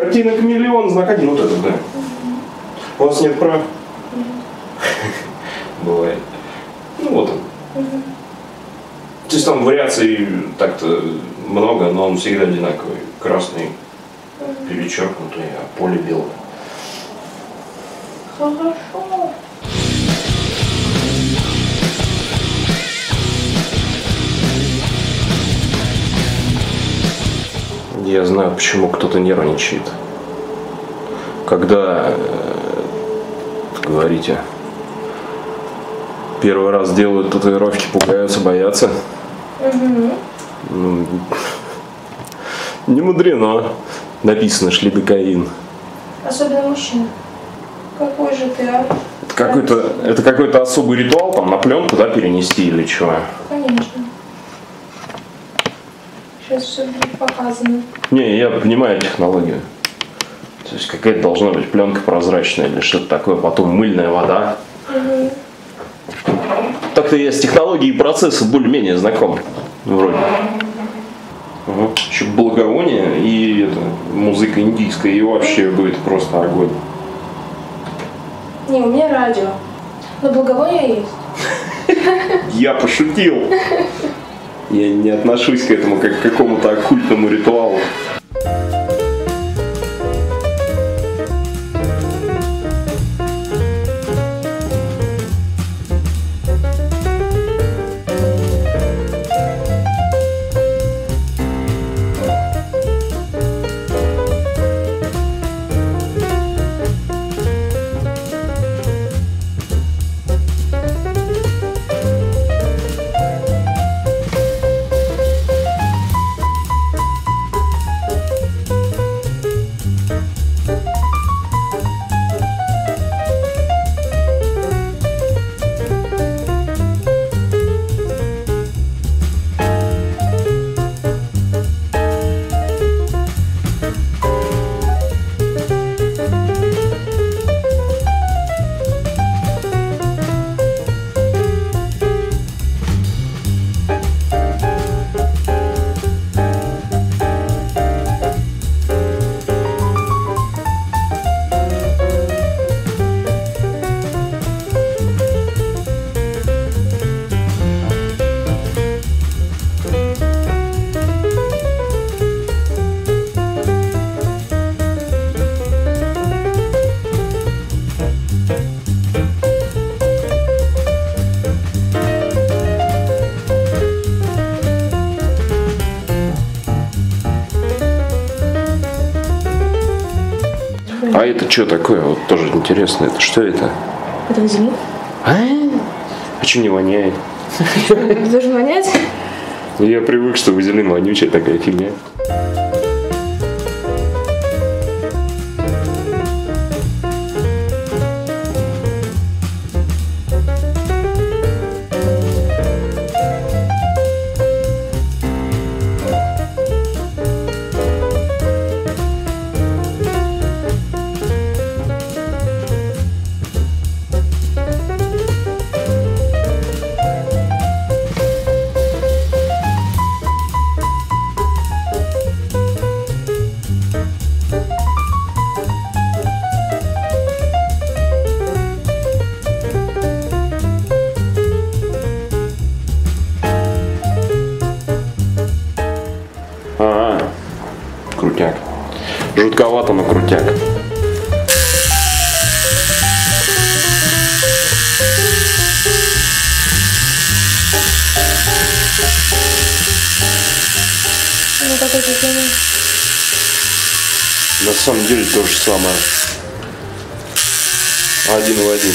Картинок миллион, знак один. Вот этот, да. У вас нет прав? Бывает. Ну вот он. То есть там вариаций так-то много, но он всегда одинаковый. Красный, перечеркнутый, а поле белое. Хорошо. Я знаю, почему кто-то нервничает. Когда говорите, первый раз делают татуировки, пугаются, боятся. Ну, не мудрено. Написано шлебекаин. Особенно мужчина. Какой же ты, а? Это какой-то особый ритуал, там на пленку, да, перенести или чего? Конечно. Сейчас все будет показано. Не, я понимаю технологию. То есть какая-то должна быть пленка прозрачная или что-то такое, потом мыльная вода. Угу. Так-то я с технологией процесса более-менее знаком. Вроде. Угу. Еще благовоние и это, музыка индийская, и вообще будет просто огонь. Не, у меня радио. Но благовоние есть. Я пошутил. Я не отношусь к этому как к какому-то оккультному ритуалу. А это что такое? Вот тоже интересно. Это что это? Это вазелин. А что не воняет? Это должен вонять? Я привык, что вазелин вонючая такая фигня. Крутяк. Жутковато, но крутяк. На самом деле то же самое. Один в один.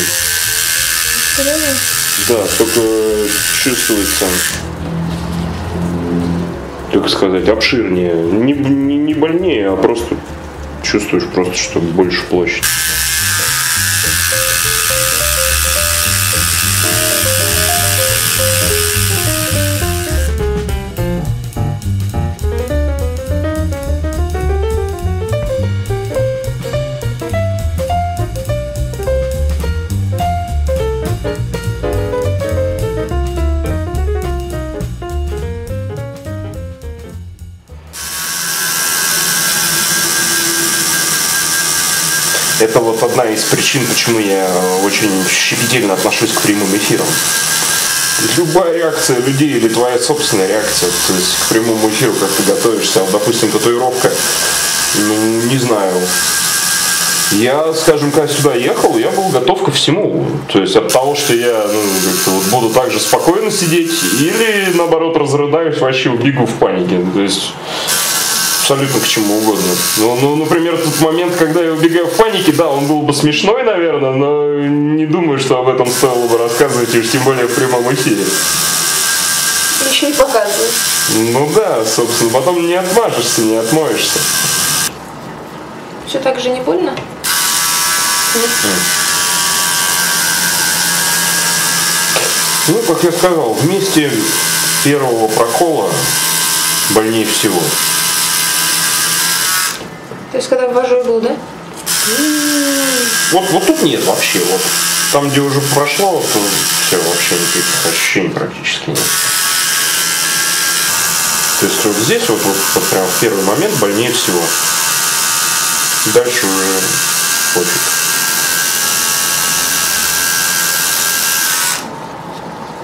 Серьезно? Да, только чувствуется. Как сказать, обширнее, не больнее, а просто чувствуешь просто, что больше площадь. Это вот одна из причин, почему я очень щепетильно отношусь к прямым эфирам. Любая реакция людей или твоя собственная реакция, то есть к прямому эфиру, как ты готовишься, допустим, татуировка, ну, не знаю. Я, скажем, когда сюда ехал, я был готов ко всему. То есть от того, что я буду так же спокойно сидеть, или, наоборот, разрыдаюсь, вообще убегу в панике. То есть абсолютно к чему угодно. Ну, например, тот момент, когда я убегаю в панике, да, он был бы смешной, наверное, но не думаю, что об этом стоило бы рассказывать, и уж тем более в прямом эфире. Еще и показывать. Ну да, собственно, потом не отмажешься, не отмоешься. Все так же не больно? Ну, как я сказал, вместе первого прокола больнее всего. То есть, когда вожой был, да? Вот тут нет вообще. Вот там, где уже прошло, вот, все, вообще никаких ощущений практически нет. То есть, вот здесь, вот прям в первый момент больнее всего. Дальше уже пофиг.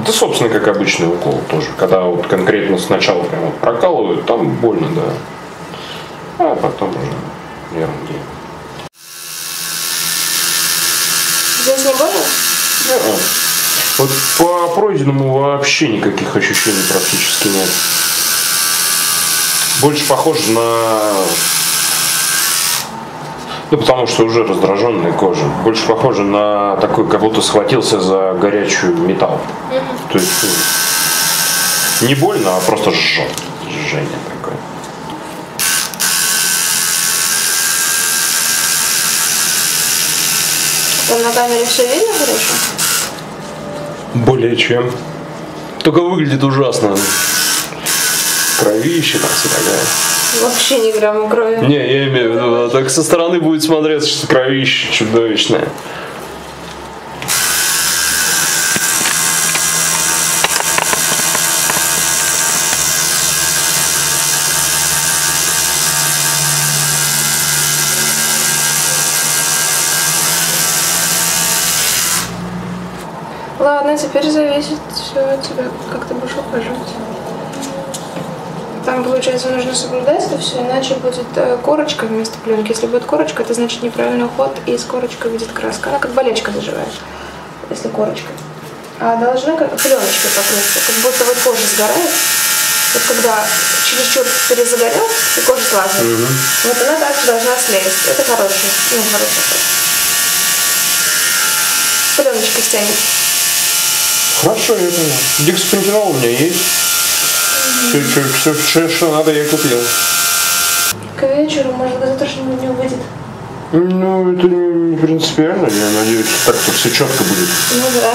Да, собственно, как обычный укол тоже. Когда вот конкретно сначала прям вот прокалывают, там больно, да. А потом уже ерунде. Здесь не больно? Да. Вот по пройденному вообще никаких ощущений практически нет. Больше похоже на... Ну, потому что уже раздраженная кожа. Больше похоже на такой, как будто схватился за горячую металл. То есть не больно, а просто жжет. Жжение такое. Там на камере все видно хорошо? Более чем. Только выглядит ужасно. Кровище там все такое. Вообще не грамма крови. Не, я имею в виду, так со стороны будет смотреться, что кровище чудовищное. Ладно, теперь зависит все от тебя, как ты будешь ухаживать. Там, получается, нужно соблюдать это все, иначе будет корочка вместо пленки. Если будет корочка, это значит неправильный уход, и с корочкой будет краска. Она как болячка заживает, если корочка. А должна как пленочка покрыться, как будто вот кожа сгорает. Вот когда чересчур перезагорел, и кожа слазит. Вот она также должна слезть. Это хороший, ну, хороший уход. Пленочка стянет. Хорошо, я понимаю. Дексапентинол у меня есть. Все, что надо, я купил. К вечеру, может, к завтрашнему дню выйдет? Ну, это не принципиально. Я надеюсь, так-то все четко будет. Ну да.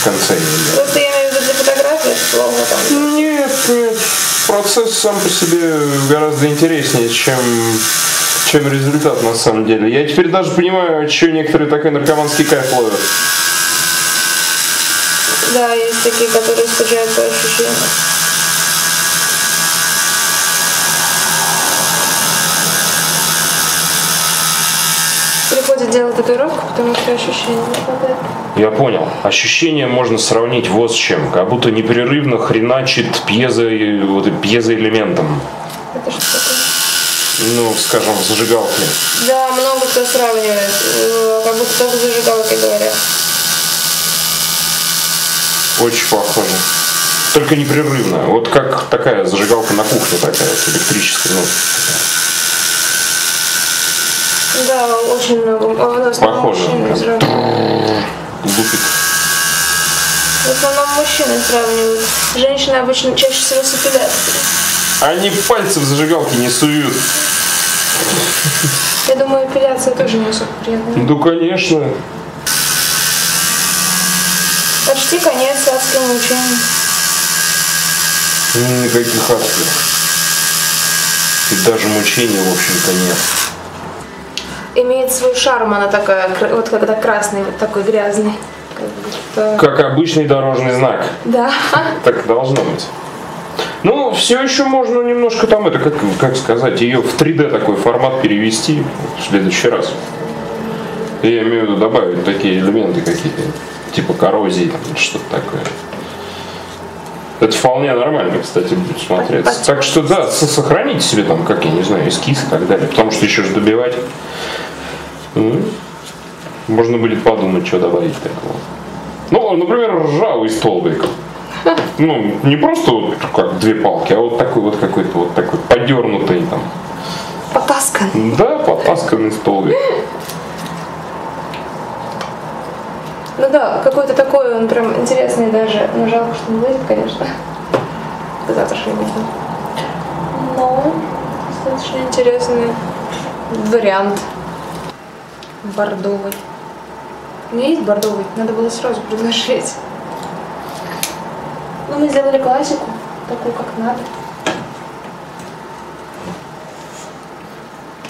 В конце недели. Просто я имею в виду для фотографии, что плавно там. Нет. Процесс сам по себе гораздо интереснее, чем результат на самом деле. Я теперь даже понимаю, чего некоторые такой наркоманский кайф ловят. Да, есть такие, которые скучают по ощущениям. Делал татуировку, потому что ощущения не хватает. Я понял. Ощущения можно сравнить вот с чем. Как будто непрерывно хреначит пьезоэлементом. Это что такое? Ну, скажем, зажигалки. Да, много кто сравнивает. Как будто только зажигалки говорят. Очень похоже. Только непрерывно. Вот как такая зажигалка на кухне такая, электрическая. Ну, да, очень много. Похоже. Лупит. В основном мужчины сравнивают. Женщины обычно чаще всего с эпиляцией. Они пальцы в зажигалке не суют. Я думаю, эпиляция тоже не особо приятная. Ну, конечно. Почти конец адским мучениям. Никаких адских. И даже мучений, в общем-то, нет. Имеет свой шарм, она такая, вот когда красный, вот такой грязный. Как обычный дорожный знак. Да. Так должно быть. Ну, все еще можно немножко там, это, как сказать, ее в 3D такой формат перевести в следующий раз. Я имею в виду добавить такие элементы какие-то, типа коррозии, что-то такое. Это вполне нормально, кстати, будет смотреться. Так что да, сохраните себе там, как я не знаю, эскиз и так далее. Потому что еще же добивать. Можно будет подумать, что добавить такого. Ну, например, ржавый столбик. Ну, не просто вот как две палки, а вот такой вот какой-то вот такой подернутый там. Потасканный. Да, потасканный столбик. Ну да, какой-то такой он прям интересный даже. Ну, жалко, что не выйдет, конечно. Завтра что-нибудь выйдет. Но достаточно интересный вариант. Бордовый. У меня есть бордовый, надо было сразу предложить. Ну, мы сделали классику, такую, как надо.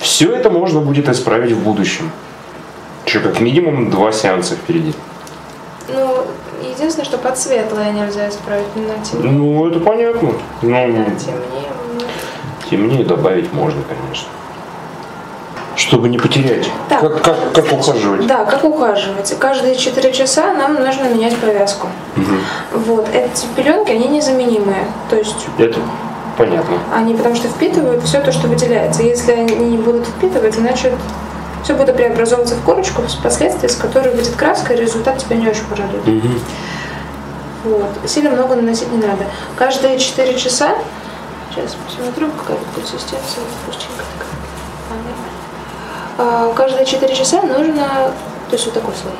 Все это можно будет исправить в будущем. Еще как минимум 2 сеанса впереди. Ну, единственное, что под светлое нельзя исправить, но темнее. Ну, это понятно. Но... Да, темнее. Темнее добавить можно, конечно. Чтобы не потерять. Так, как ухаживать? Да, как ухаживать. Каждые 4 часа нам нужно менять повязку. Угу. Вот. Эти пеленки, они незаменимые. То есть... Это понятно. Они потому что впитывают все то, что выделяется. Если они не будут впитывать, значит... Все будет преобразовываться в корочку, впоследствии, с которой будет краска, и результат тебя не очень порадует. Угу. Вот. Сильно много наносить не надо. Каждые 4 часа, сейчас посмотрю, какая консистенция, пустенькая такая. Каждые 4 часа нужно, то есть вот такой слой,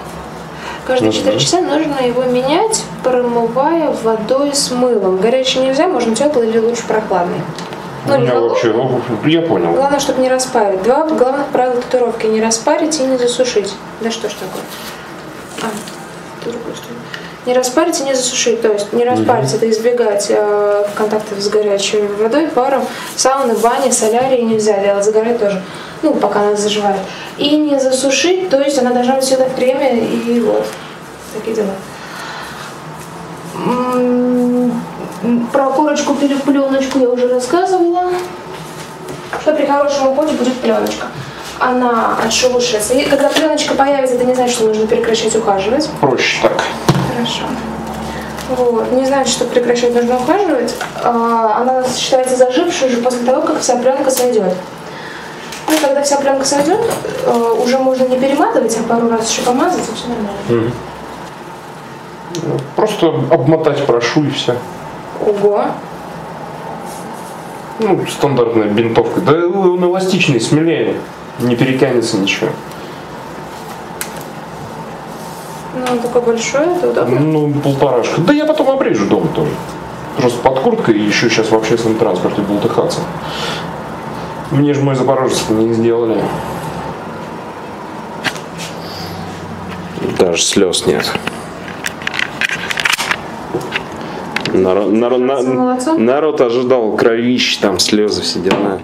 каждые 4 часа нужно его менять, промывая водой с мылом. Горячий нельзя, можно теплый или лучше прохладный. Ну, я понял. Главное, чтобы не распарить. 2 главных правила татуировки. Не распарить и не засушить. Да что ж такое? Не распарить и не засушить. То есть не распарить, это избегать контактов с горячей водой, паром, сауны, бани, солярии нельзя делать. Загорать тоже. Ну, пока она заживает. И не засушить, то есть она должна быть всегда в креме. И вот. Такие дела. Про корочку, пленочку я уже рассказывала, что при хорошем уходе будет пленочка. Она отшелушится. И когда пленочка появится, это не значит, что нужно прекращать ухаживать. Проще так. Хорошо. Вот. Не значит, что прекращать нужно ухаживать. Она считается зажившей уже после того, как вся пленка сойдет. Ну, когда вся пленка сойдет, уже можно не перематывать, а пару раз еще помазать, и все нормально. Просто обмотать прошу и все. Ого. Ну, стандартная бинтовка. Да он эластичный, смелее. Не перетянется ничего. Ну, он такой большой, это удобно? Ну, полторашка. Да я потом обрежу дома тоже. Просто под курткой, и еще сейчас в общественном транспорте бултыхаться. Мне же мой запорожец не сделали. Даже слез нет. Народ ожидал кровищ, там слезы все дела.